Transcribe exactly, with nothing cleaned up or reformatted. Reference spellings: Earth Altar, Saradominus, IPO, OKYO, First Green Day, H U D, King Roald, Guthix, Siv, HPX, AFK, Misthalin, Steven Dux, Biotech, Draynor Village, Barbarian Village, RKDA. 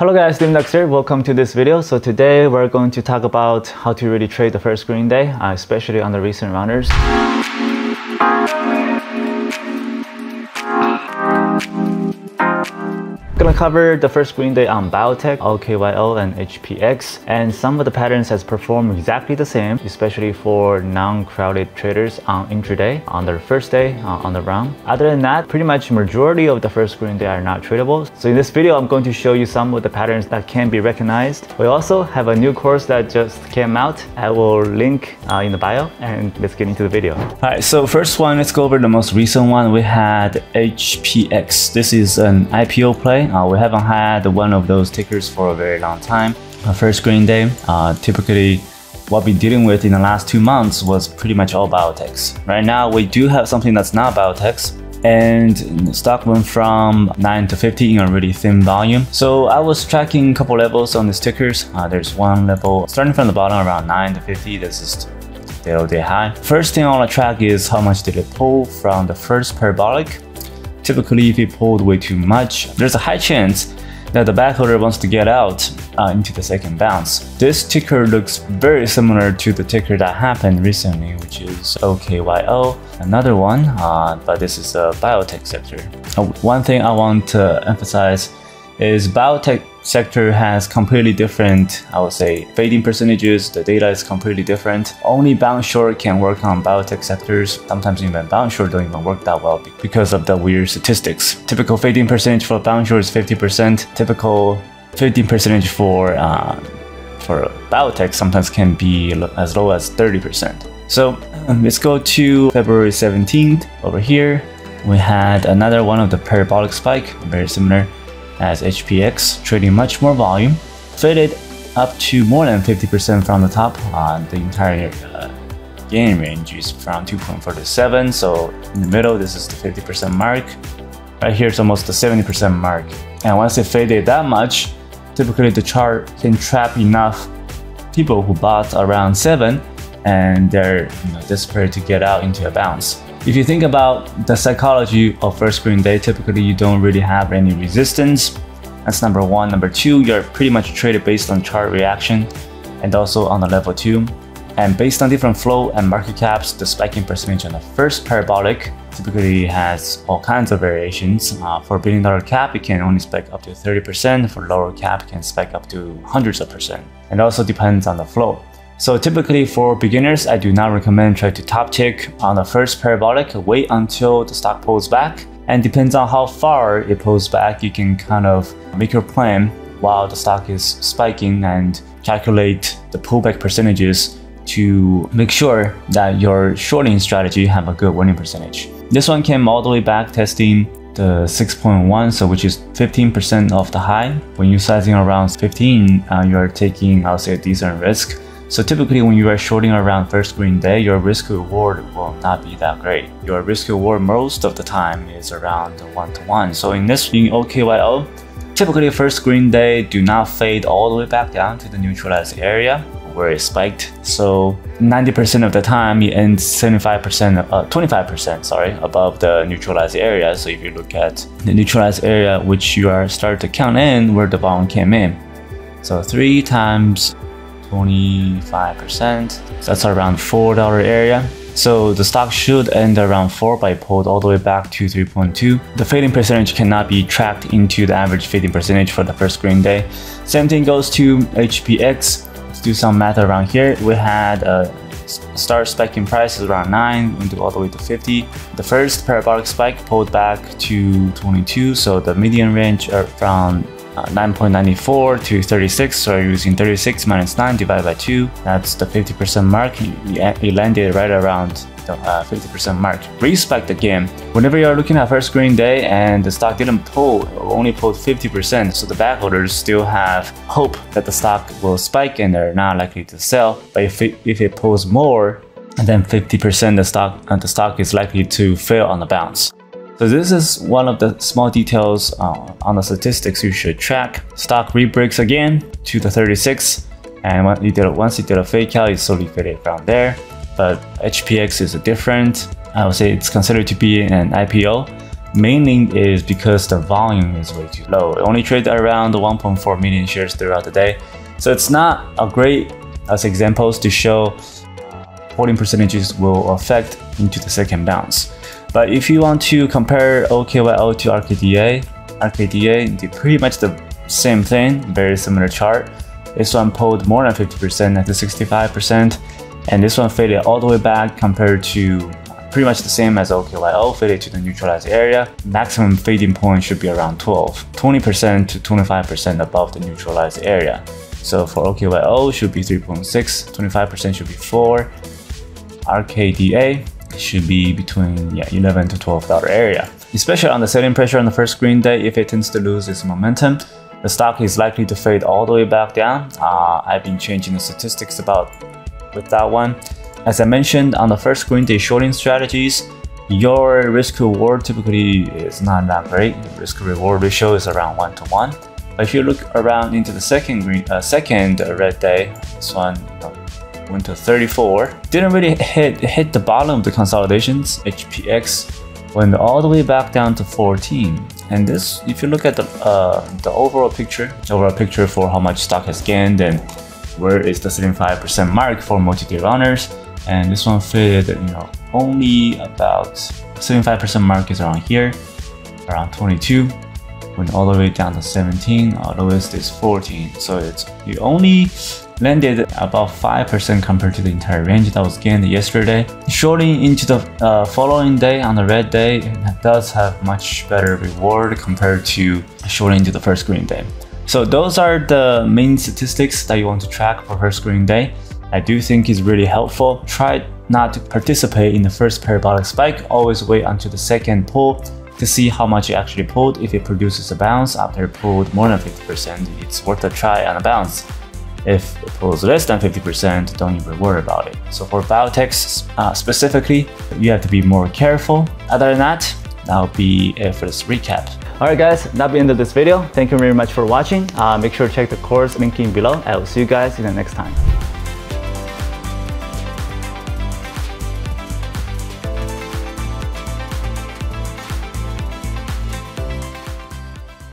Hello guys, Steven Dux here. Welcome to this video. So today we're going to talk about how to really trade the first green day, especially on the recent rounders. We're gonna cover the first green day on Biotech, O K Y O and H P X, and some of the patterns has performed exactly the same, especially for non-crowded traders on intraday on their first day uh, on the round. Other than that, pretty much majority of the first green day are not tradable. So in this video, I'm going to show you some of the patterns that can be recognized. We also have a new course that just came out. I will link uh, in the bio, and let's get into the video. All right, so first one, let's go over the most recent one. We had H P X. This is an I P O play. Uh, we haven't had one of those tickers for a very long time. Our first green day, uh, typically what we're dealing with in the last two months was pretty much all biotechs. Right now, we do have something that's not biotechs, and the stock went from nine to fifty in a really thin volume. So I was tracking a couple levels on these tickers. Uh, there's one level starting from the bottom around nine to fifty. This is day-to-day high. First thing I want to track is how much did it pull from the first parabolic. Typically, if you pulled way too much, there's a high chance that the backholder wants to get out uh, into the second bounce. This ticker looks very similar to the ticker that happened recently, which is O K Y O, another one, uh, but this is a biotech sector. Uh, one thing I want to emphasize is biotech sector has completely different, I would say, fading percentages. The data is completely different. Only bounce short can work on biotech sectors. Sometimes even bounce short don't even work that well because of the weird statistics. Typical fading percentage for bounce short is fifty percent. Typical fading percentage for uh, for biotech sometimes can be as low as thirty percent. So um, let's go to February seventeenth. Over here, we had another one of the parabolic spike, very similar as H P X, trading much more volume, faded up to more than fifty percent from the top. Uh, the entire uh, gain range is around two point four to seven, so in the middle, this is the fifty percent mark. Right here is almost the seventy percent mark. And once it faded that much, typically the chart can trap enough people who bought around seven and they're you know, desperate to get out into a bounce. If you think about the psychology of first green day, typically you don't really have any resistance. That's number one. Number two, you're pretty much traded based on chart reaction and also on the level two. And based on different flow and market caps, the spiking percentage on the first parabolic typically has all kinds of variations. Uh, for a billion dollar cap, it can only spike up to thirty percent. For lower cap, it can spike up to hundreds of percent. And also depends on the flow. So typically for beginners, I do not recommend trying to top tick on the first parabolic. Wait until the stock pulls back, and depends on how far it pulls back, you can kind of make your plan while the stock is spiking and calculate the pullback percentages to make sure that your shorting strategy have a good winning percentage. This one came all the way back testing the six point one, so which is fifteen percent off the high. When you're sizing around fifteen, uh, you're taking, I would say, a decent risk. So typically when you are shorting around first green day, your risk reward will not be that great. Your risk reward most of the time is around one to one. So in this in O K Y O, typically first green day do not fade all the way back down to the neutralized area where it spiked. So ninety percent of the time it ends seventy-five percent, uh, twenty-five percent sorry, above the neutralized area. So if you look at the neutralized area, which you are start to count in where the volume came in. So three times twenty-five percent, that's around four dollar area. So the stock should end around four by pulled all the way back to three point two. The fading percentage cannot be tracked into the average fading percentage for the first green day. Same thing goes to H P X. Let's do some math around here. We had a start spiking price is around nine, went all the way to fifty. The first parabolic spike pulled back to twenty-two, so the median range are around Uh, nine point nine four to thirty-six, so you're using thirty-six minus nine divided by two, that's the fifty percent mark. You, you landed right around the uh, fifty percent mark. Respect again, whenever you're looking at first green day and the stock didn't pull, only pulled fifty percent, so the backholders still have hope that the stock will spike and they're not likely to sell. But if it, if it pulls more than fifty percent, the stock and the stock is likely to fail on the bounce. So this is one of the small details uh, on the statistics you should track. Stock rebreaks again to the thirty-six, and once you did a, once you did a fade cal, you slowly faded around there. But H P X is a different, I would say it's considered to be an I P O. Mainly is because the volume is way too low. It only trades around one point four million shares throughout the day. So it's not a great as examples to show holding percentages will affect into the second bounce. But if you want to compare O K Y O to R K D A, R K D A did pretty much the same thing, very similar chart. This one pulled more than fifty percent, like the sixty-five percent, and this one faded all the way back compared to pretty much the same as O K Y O, faded to the neutralized area. Maximum fading point should be around twelve, twenty percent to twenty-five percent above the neutralized area. So for O K Y O should be three point six, twenty-five percent should be four. R K D A should be between yeah, eleven to twelve dollar area. Especially on the selling pressure on the first green day, if it tends to lose its momentum, the stock is likely to fade all the way back down. Uh, I've been changing the statistics about with that one. As I mentioned, on the first green day shorting strategies, your risk reward typically is not that great. Risk reward ratio is around one to one. But if you look around into the second green, uh, second red day, this one went to thirty-four. Didn't really hit hit the bottom of the consolidations. H P X went all the way back down to fourteen. And this, if you look at the uh, the overall picture, overall picture for how much stock has gained and where is the seventy-five percent mark for multi-day runners. And this one faded, you know, only about seventy-five percent mark is around here, around twenty-two. Went all the way down to seventeen, all the way stays fourteen. So it's you only landed about five percent compared to the entire range that was gained yesterday. Shorting into the uh, following day on the red day, it does have much better reward compared to shorting into the first green day. So those are the main statistics that you want to track for first green day. I do think it's really helpful. Try not to participate in the first parabolic spike. Always wait until the second pull to see how much it actually pulled. If it produces a bounce after it pulled more than fifty percent, it's worth a try on a bounce. If it pulls less than fifty percent, don't even worry about it. So for biotechs uh, specifically, you have to be more careful. Other than that, that'll be it for this recap. Alright guys, that'll be the end of this video. Thank you very much for watching. Uh, make sure to check the course link in below. I will see you guys in the next time.